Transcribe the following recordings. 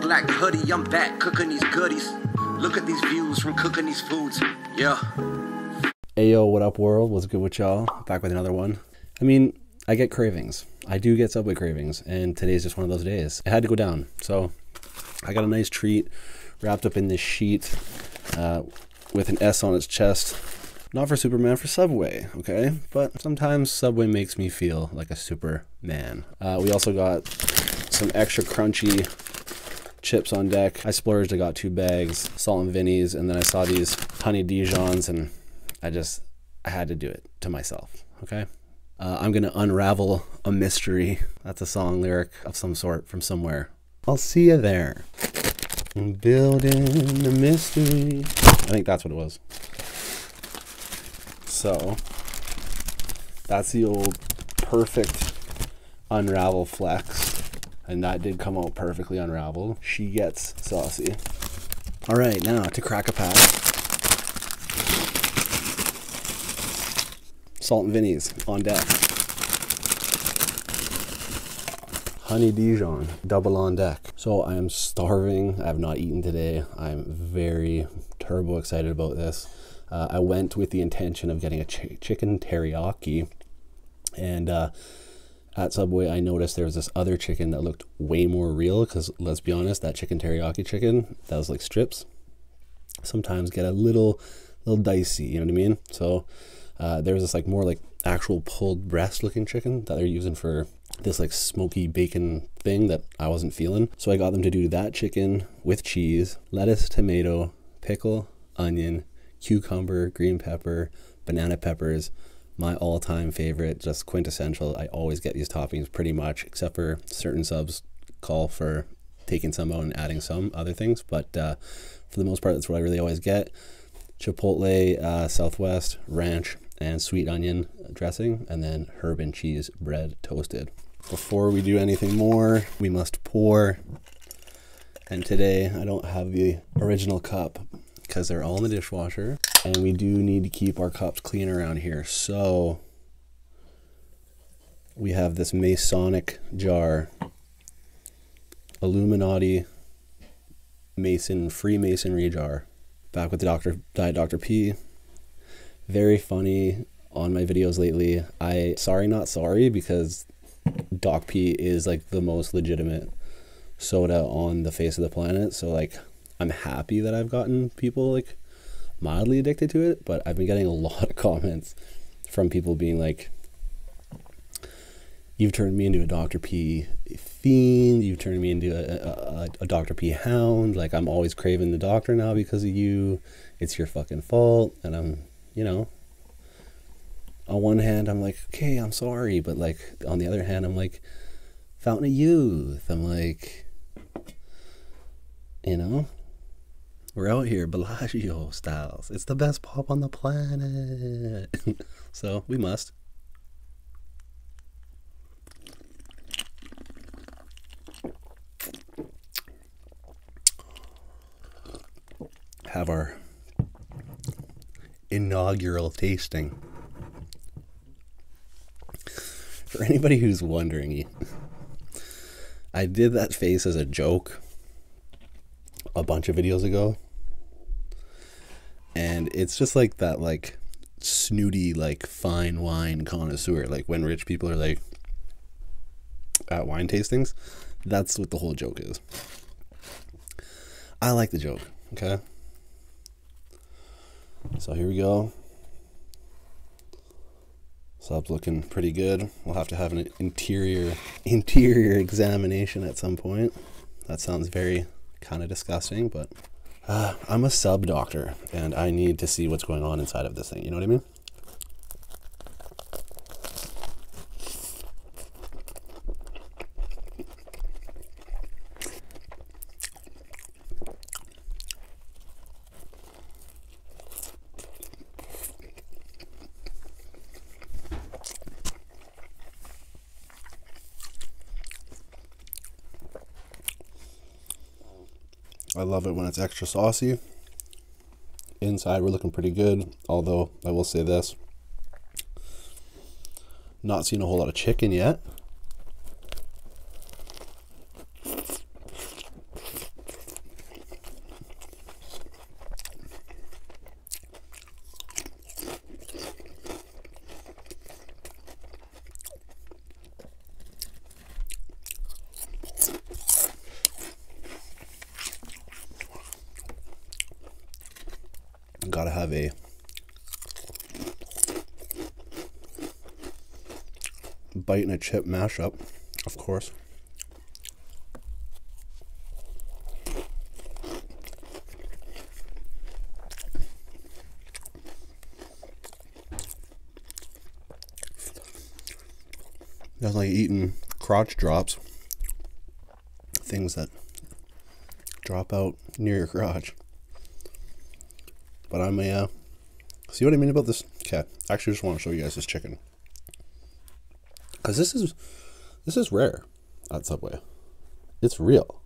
black hoodie, I'm back cooking these goodies. Look at these views from cooking these foods. Yeah. Ayo, what up world? What's good with y'all? Back with another one. I mean, I get cravings. I do get Subway cravings, and today's just one of those days. It had to go down, so I got a nice treat wrapped up in this sheet with an S on its chest. Not for Superman, for Subway, okay? But sometimes Subway makes me feel like a Superman. We also got some extra crunchy chips on deck. I splurged, I got 2 bags, salt and vinnies, and then I saw these honey Dijons, and I had to do it to myself, okay? I'm gonna unravel a mystery. That's a song lyric of some sort from somewhere. I'll see you there. I'm building a mystery. I think that's what it was. So that's the old perfect unravel flex, and that did come out perfectly unraveled. She gets saucy. All right, now to crack a pack. Salt and Vinnies on deck. Honey Dijon, double on deck. So I am starving. I have not eaten today. I'm very turbo excited about this. I went with the intention of getting a chicken teriyaki, and at Subway I noticed there was this other chicken that looked way more real, because let's be honest, that chicken teriyaki chicken that was like strips sometimes get a little dicey, you know what I mean? So there was this like more like actual pulled breast looking chicken that they're using for this like smoky bacon thing that I wasn't feeling. So I got them to do that chicken with cheese, lettuce, tomato, pickle, onion, cucumber, green pepper, banana peppers, my all-time favorite, just quintessential. I always get these toppings pretty much, except for certain subs call for taking some out and adding some other things, but for the most part, that's what I really always get. Chipotle, Southwest, ranch, and sweet onion dressing, and then herb and cheese bread toasted. Before we do anything more, we must pour. And today, I don't have the original cup, because they're all in the dishwasher, and we do need to keep our cups clean around here. So we have this Masonic jar, Illuminati Mason, Freemasonry jar. Back with the Diet Dr. P. Very funny on my videos lately. Sorry, not sorry, because Doc P is like the most legitimate soda on the face of the planet. So like, I'm happy that I've gotten people like mildly addicted to it, but I've been getting a lot of comments from people being like, you've turned me into a Dr. P fiend, you've turned me into a Dr. P hound, like I'm always craving the doctor now because of you, it's your fucking fault. And I'm, you know, on one hand I'm like, okay, I'm sorry, but like on the other hand I'm like, fountain of youth, I'm like, you know, we're out here, Bellagio styles. It's the best pop on the planet. So we must. Have our inaugural tasting. For anybody who's wondering, I did that face as a joke a bunch of videos ago, and it's just like that like snooty like fine wine connoisseur, like when rich people are like at wine tastings, that's what the whole joke is. I like the joke, okay? So here we go. Sub's looking pretty good. We'll have to have an interior examination at some point. That sounds very kind of disgusting, but I'm a sub doctor and I need to see what's going on inside of this thing, you know what I mean? I love it when it's extra saucy. Inside, we're looking pretty good. Although, I will say this. Not seen a whole lot of chicken yet. gotta have a bite and a chip mashup, of course. Nothing like eating crotch drops, things that drop out near your crotch. But I'm a, see what I mean about this? Okay, actually I just want to show you guys this chicken. Because this is rare at Subway. It's real.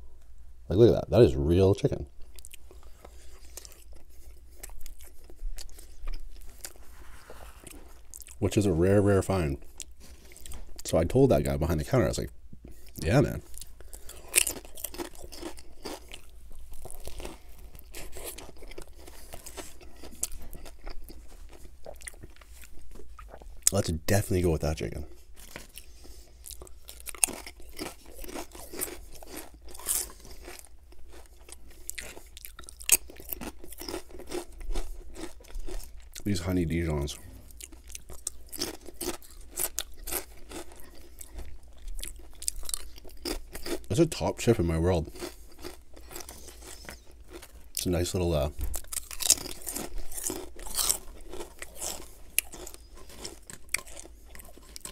Like, look at that. That is real chicken. Which is a rare, rare find. So I told that guy behind the counter, I was like, yeah, man. Let's definitely go with that chicken. These honey Dijons. It's a top chip in my world. It's a nice little,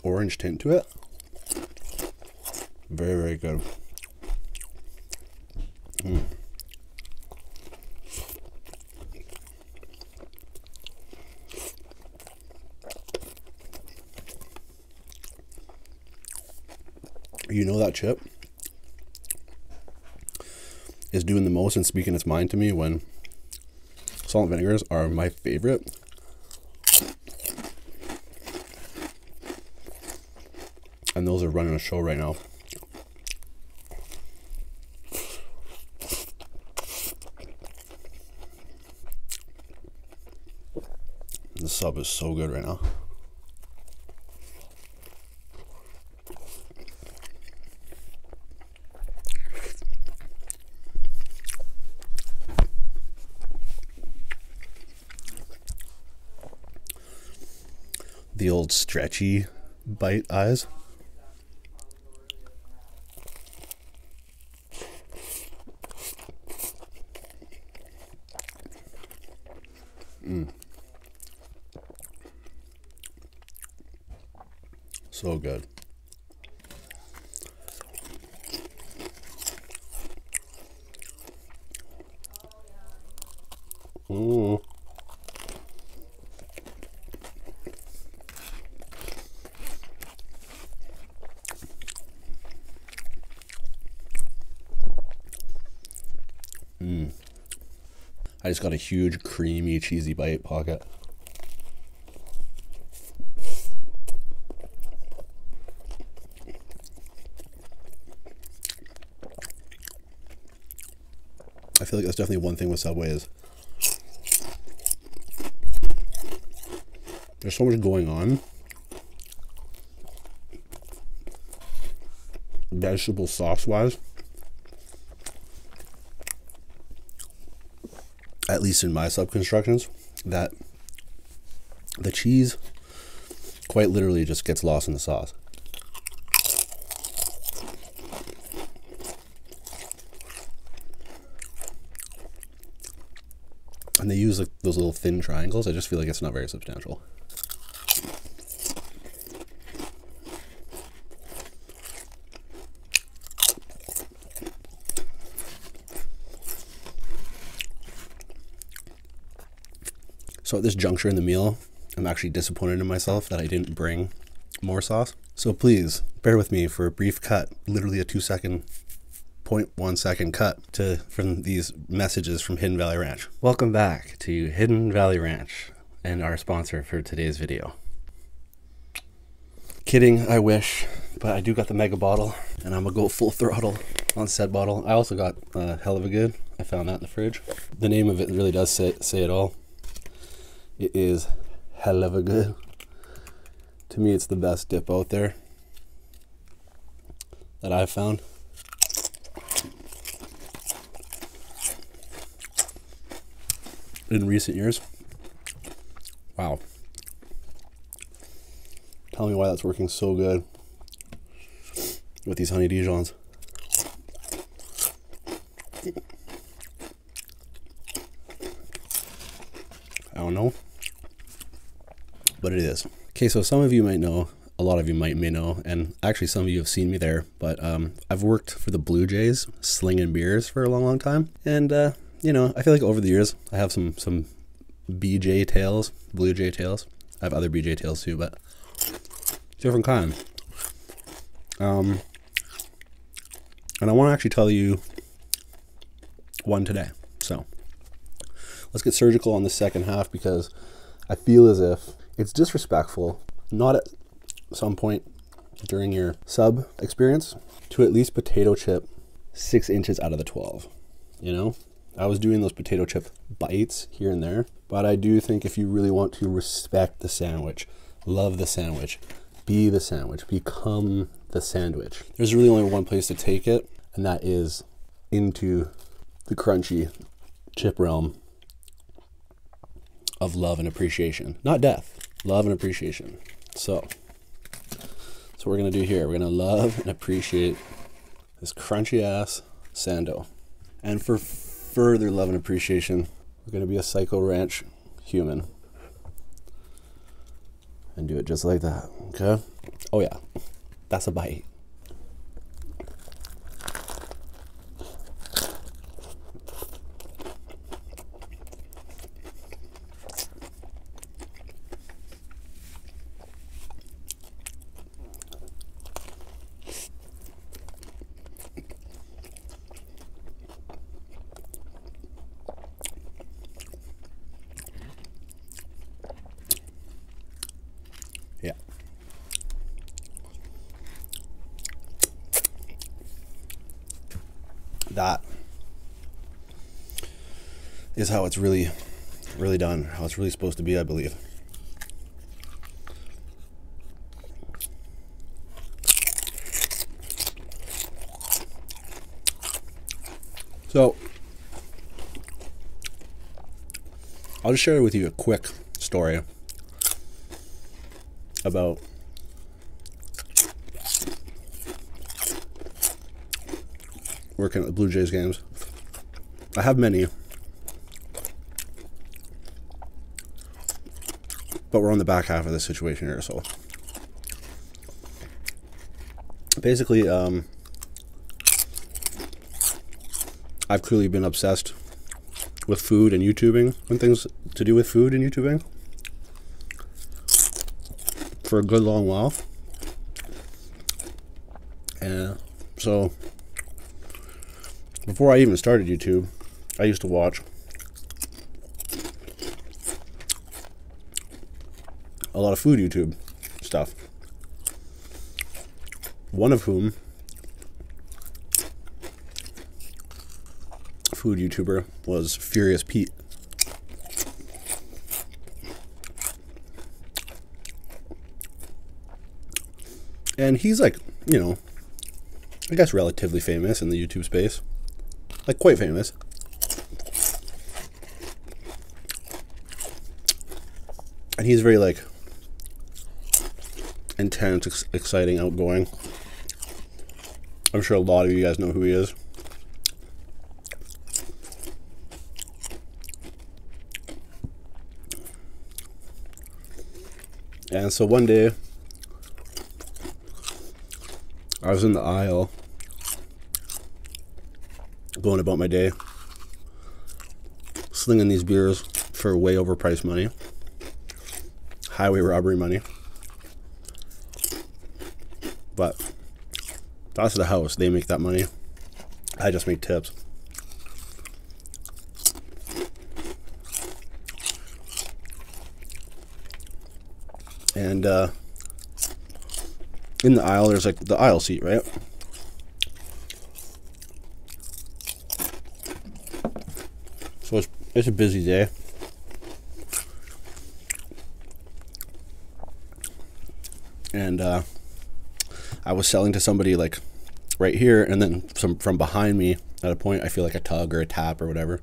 orange tint to it. Very, very good. Mm. You know that chip is doing the most and speaking its mind to me when salt and vinegars are my favorite. And those are running a show right now. The sub is so good right now. The old stretchy bite eyes. Mm. So good. Ooh. I just got a huge, creamy, cheesy bite pocket. I feel like that's definitely one thing with Subway is there's so much going on. Vegetable sauce-wise. At least in my sub constructions, that the cheese quite literally just gets lost in the sauce. And they use like those little thin triangles. I just feel like it's not very substantial. So at this juncture in the meal, I'm actually disappointed in myself that I didn't bring more sauce. So please bear with me for a brief cut, literally a 0.1 second cut from these messages from Hidden Valley Ranch. Welcome back to Hidden Valley Ranch and our sponsor for today's video. Kidding, I wish, but I do got the mega bottle and I'm gonna go full throttle on said bottle. I also got a hell of a good. I found that in the fridge. The name of it really does say it all. It is hell of a good. To me, it's the best dip out there that I've found. In recent years, Tell me why that's working so good with these honey Dijons. I don't know, but it is. Okay, so some of you might know, a lot of you may know, and actually some of you have seen me there, but I've worked for the Blue Jays slinging beers for a long time, and you know, I feel like over the years I have some BJ tails, Blue Jay tails. I have other BJ tails too, but different kind. And I want to actually tell you one today. So let's get surgical on the second half, because I feel as if it's disrespectful not at some point during your sub experience to at least potato chip 6 inches out of the 12. You know, I was doing those potato chip bites here and there, but I do think if you really want to respect the sandwich, love the sandwich, become the sandwich, there's really only one place to take it, and that is into the crunchy chip realm of love and appreciation. Not death, love and appreciation. So that's what we're gonna do here. We're gonna love and appreciate this crunchy ass sando. And for further love and appreciation, we're gonna be a Psycho Ranch human and do it just like that, okay? Oh yeah, that's a bite. That is how it's really, really done, how it's really supposed to be, I believe. So I'll just share with you a quick story about working at the Blue Jays games. I have many, but we're on the back half of this situation here. So basically, I've clearly been obsessed with food and YouTubing, and things to do with food and YouTubing, for a good long while. And so before I even started YouTube, I used to watch a lot of food YouTube stuff. One of whom, food YouTuber, was Furious Pete. And he's like, you know, I guess relatively famous in the YouTube space. Like, quite famous. And he's very, like, intense, exciting, outgoing. I'm sure a lot of you guys know who he is. And so one day, I was in the aisle, going about my day, slinging these beers for way overpriced money, highway robbery money. But that's the house, they make that money, I just make tips. And in the aisle, there's like the aisle seat, right? It's a busy day. And I was selling to somebody like right here, and then some from behind me at a point. I feel like a tug or a tap or whatever,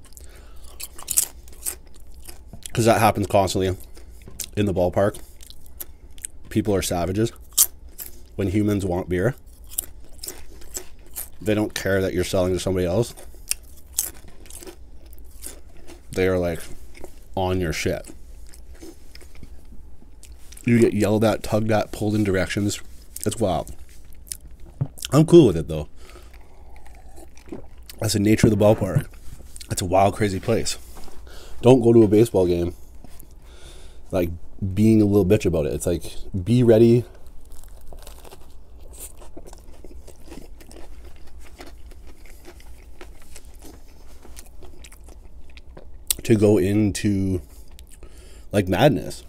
because that happens constantly in the ballpark. people are savages. When humans want beer, they don't care that you're selling to somebody else. They are like on your shit. You get yelled at, tugged at, pulled in directions. It's wild. I'm cool with it though. That's the nature of the ballpark. It's a wild, crazy place. Don't go to a baseball game like being a little bitch about it. It's like, be ready. To go into like madness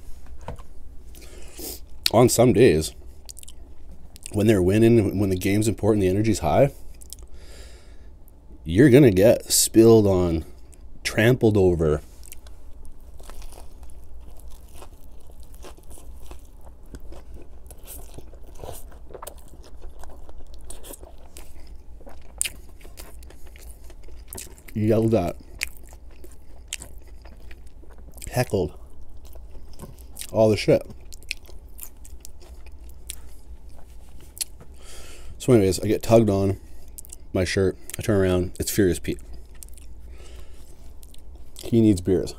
on some days when they're winning, when the game's important, the energy's high, you're gonna get spilled on, trampled over, yelled at, heckled, all the shit. So anyways, I get tugged on my shirt, I turn around, it's Furious Pete. He needs beers.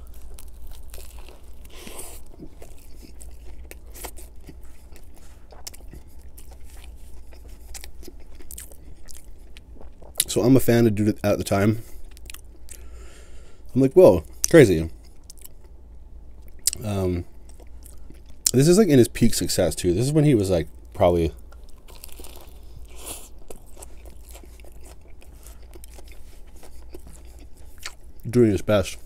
So I'm a fan of dude at the time. I'm like, whoa, crazy. This is like in his peak success too. This is when he was like probably doing his best,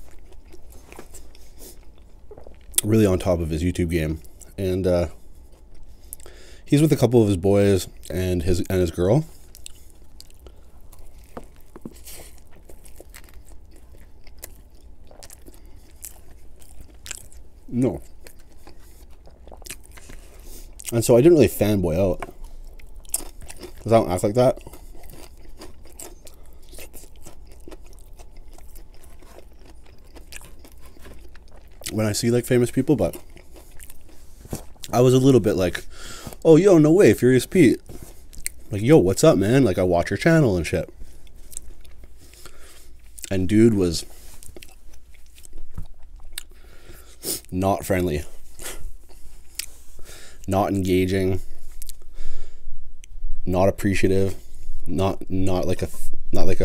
really on top of his YouTube game, and he's with a couple of his boys and his girl. No. And so I didn't really fanboy out, because I don't act like that. When I see like famous people, but I was a little bit like, oh, yo, no way, Furious Pete. Like, yo, what's up, man? Like, I watch your channel and shit. And dude was not friendly, not engaging, not appreciative, not like a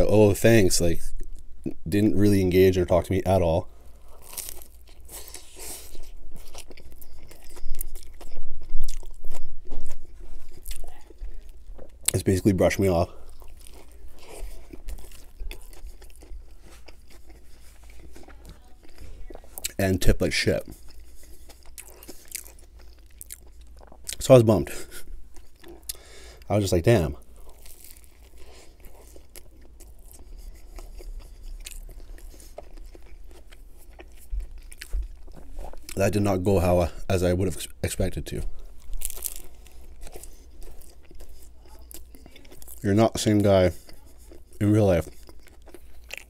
oh thanks, like didn't really engage or talk to me at all. It's basically brushed me off. And tip like shit. So I was bummed. I was just like, damn. That did not go how as I would have expected to. You're not the same guy in real life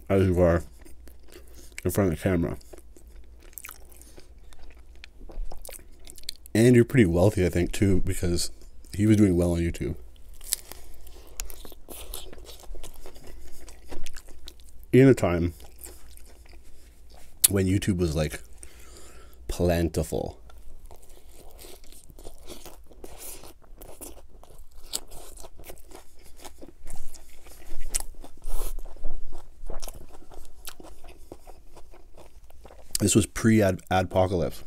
as you are in front of the camera. And you're pretty wealthy, I think, too, because he was doing well on YouTube. In a time when YouTube was, like, plentiful. This was pre-adpocalypse.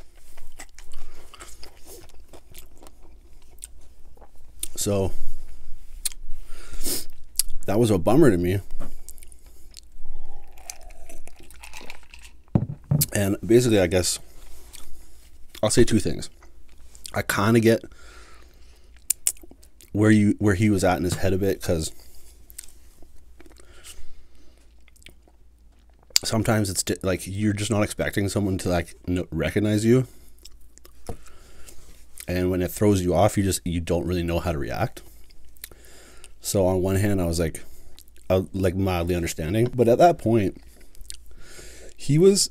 So that was a bummer to me. And basically, I guess I'll say two things. I kind of get where he was at in his head a bit, because sometimes it's like you're just not expecting someone to like recognize you. And when it throws you off, you don't really know how to react. So on one hand, I was like, mildly understanding. But at that point, he was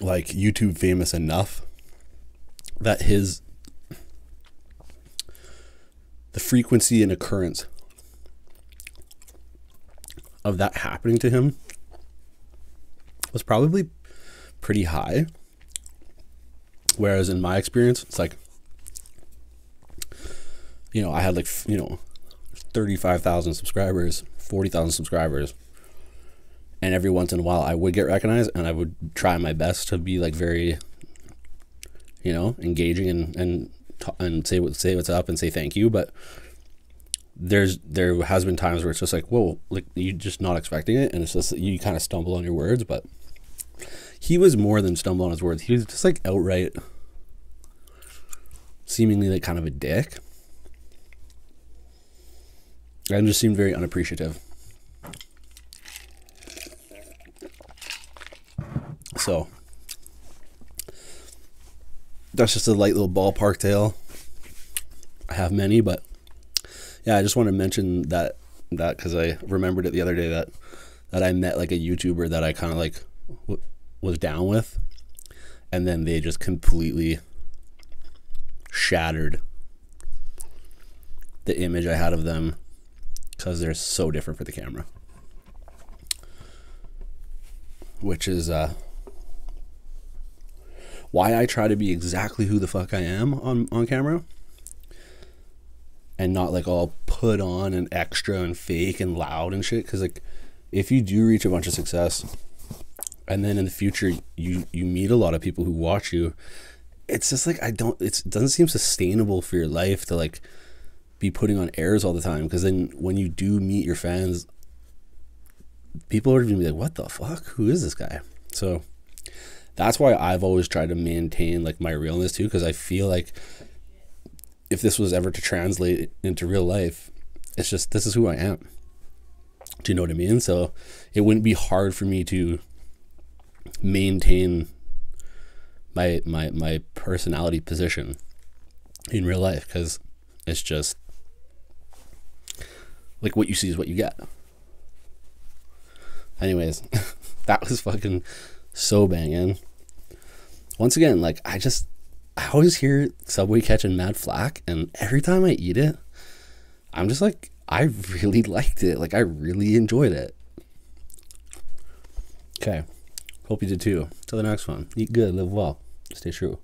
like YouTube famous enough that his the frequency and occurrence of that happening to him was probably pretty high. Whereas in my experience, it's like, you know, I had like, you know, 35,000 subscribers, 40,000 subscribers. And every once in a while I would get recognized, and I would try my best to be like very, you know, engaging and say what's up and say thank you. But there has been times where it's just like, whoa, like you're just not expecting it. And it's just, you kind of stumble on your words. But he was more than stumble on his words. He was just like outright seemingly like kind of a dick. And just seemed very unappreciative. So that's just a light little ballpark tale. I have many, but yeah, I just want to mention that because I remembered it the other day that I met like a YouTuber that I kind of like was down with, and then they just completely shattered the image I had of them because they're so different for the camera, which is why I try to be exactly who the fuck I am on camera, and not like all put on and extra and fake and loud and shit. Because like, if you do reach a bunch of success, and then in the future you meet a lot of people who watch you, it's just like, it doesn't seem sustainable for your life to like be putting on airs all the time. Because then when you do meet your fans, people are gonna be like, what the fuck, who is this guy? So that's why I've always tried to maintain like my realness too, because I feel like if this was ever to translate into real life, it's just, this is who I am. Do you know what I mean? So it wouldn't be hard for me to maintain my personality position in real life, because it's just like, what you see is what you get. Anyways, that was fucking so banging. Once again, like I always hear Subway catching mad flack, and every time I eat it, I'm just like, I really liked it. Like, I really enjoyed it. Okay. Hope you did too. Till the next one. Eat good, live well, stay true.